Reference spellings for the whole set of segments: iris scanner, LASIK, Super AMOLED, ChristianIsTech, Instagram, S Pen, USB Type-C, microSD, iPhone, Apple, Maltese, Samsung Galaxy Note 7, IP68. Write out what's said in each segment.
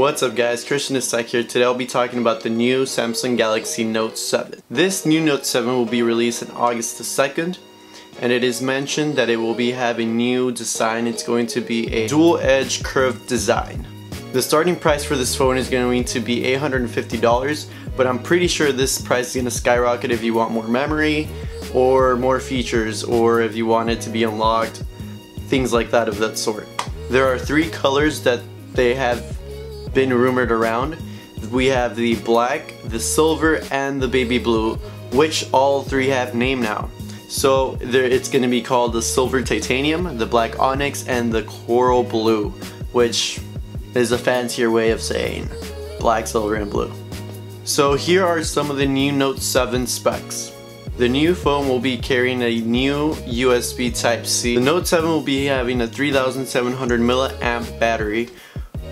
What's up guys, ChristianIsTech here. Today I'll be talking about the new Samsung Galaxy Note 7. This new Note 7 will be released on August the 2nd, and it is mentioned that it will be having new design. It's going to be a dual edge curved design. The starting price for this phone is going to be $850, but I'm pretty sure this price is going to skyrocket if you want more memory or more features, or if you want it to be unlocked, things like that of that sort. There are three colors that they have been rumored around. We have the black, the silver, and the baby blue, which all three have name now. So it's going to be called the silver titanium, the black onyx, and the coral blue, which is a fancier way of saying black, silver, and blue. So here are some of the new Note 7 specs. The new phone will be carrying a new USB Type-C. The Note 7 will be having a 3,700 milliamp battery,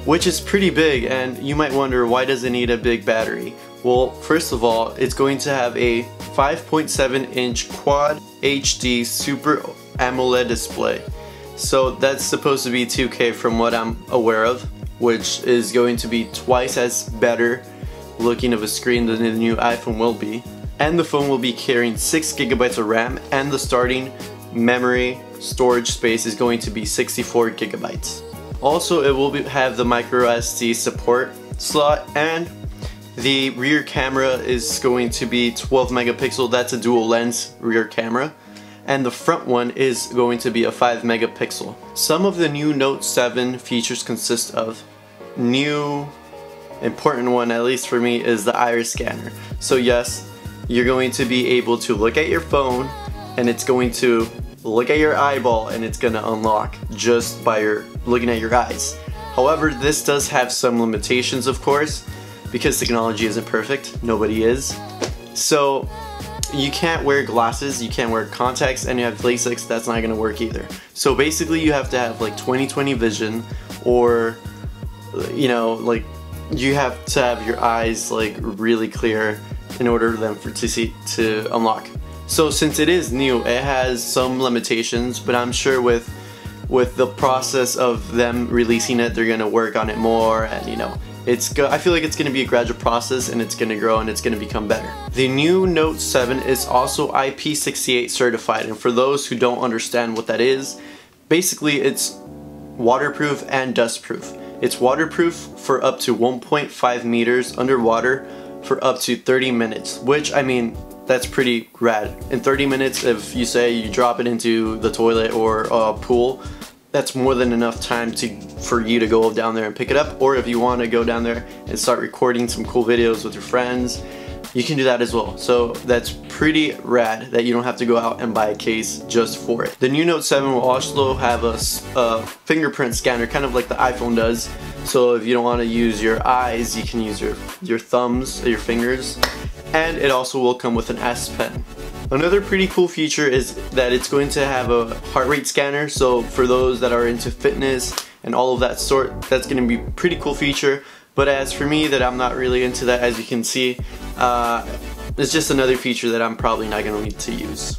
which is pretty big, and you might wonder, why does it need a big battery? Well, first of all, it's going to have a 5.7 inch quad HD Super AMOLED display. So that's supposed to be 2K from what I'm aware of, which is going to be twice as better looking of a screen than the new iPhone will be. And the phone will be carrying 6 GB of RAM, and the starting memory storage space is going to be 64 GB. Also, it will have the microSD support slot, and the rear camera is going to be 12 megapixel. That's a dual lens rear camera, and the front one is going to be a 5 megapixel. Some of the new Note 7 features consist of new important one, at least for me, is the iris scanner. So yes, you're going to be able to look at your phone, and it's going to look at your eyeball, and it's gonna unlock just by your looking at your eyes. However, this does have some limitations, of course, because technology isn't perfect. Nobody is. So you can't wear glasses, you can't wear contacts, and you have LASIK. That's not gonna work either. So basically you have to have like 20/20 vision, or you know, like you have to have your eyes like really clear in order for them to unlock. So since it is new, it has some limitations, but I'm sure with the process of them releasing it, they're gonna work on it more, and you know, I feel like it's gonna be a gradual process, and it's gonna grow, and it's gonna become better. The new Note 7 is also IP68 certified, and for those who don't understand what that is, basically it's waterproof and dustproof. It's waterproof for up to 1.5 meters underwater for up to 30 minutes, which, I mean, that's pretty rad. In 30 minutes, if you say you drop it into the toilet or a pool, that's more than enough time for you to go down there and pick it up. Or if you want to go down there and start recording some cool videos with your friends, you can do that as well. So that's pretty rad that you don't have to go out and buy a case just for it. The new Note 7 will also have a fingerprint scanner, kind of like the iPhone does. So if you don't want to use your eyes, you can use your thumbs, or your fingers. And it also will come with an S Pen. Another pretty cool feature is that it's going to have a heart rate scanner, so for those that are into fitness and all of that sort, that's going to be a pretty cool feature. But as for me, that I'm not really into that, as you can see, it's just another feature that I'm probably not going to need to use.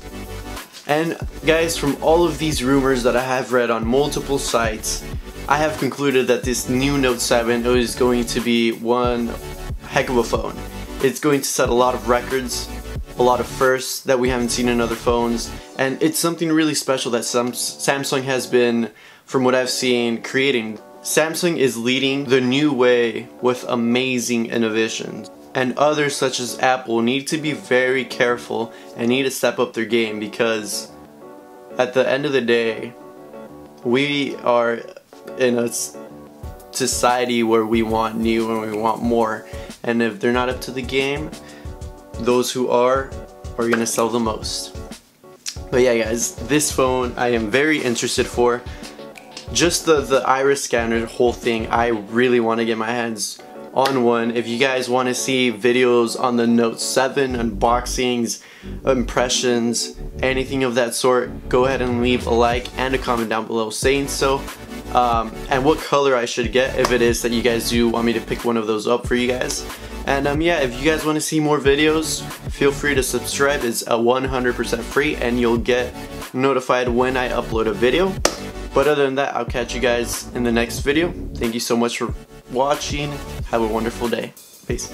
And guys, from all of these rumors that I have read on multiple sites, I have concluded that this new Note 7 is going to be one heck of a phone. It's going to set a lot of records, a lot of firsts that we haven't seen in other phones, and it's something really special that Samsung has been, from what I've seen, creating. Samsung is leading the new way with amazing innovations, and others such as Apple need to be very careful and need to step up their game, because at the end of the day, we are in a society where we want new and we want more. And if they're not up to the game, those who are gonna sell the most. But yeah guys, this phone I am very interested for. Just the iris scanner whole thing, I really want to get my hands on one. If you guys want to see videos on the Note 7, unboxings, impressions, anything of that sort, go ahead and leave a like and a comment down below saying so. And what color I should get, if it is that you guys do want me to pick one of those up for you guys. And yeah, if you guys want to see more videos, feel free to subscribe. It's 100% free, and you'll get notified when I upload a video. But other than that, I'll catch you guys in the next video. Thank you so much for watching. Have a wonderful day. Peace.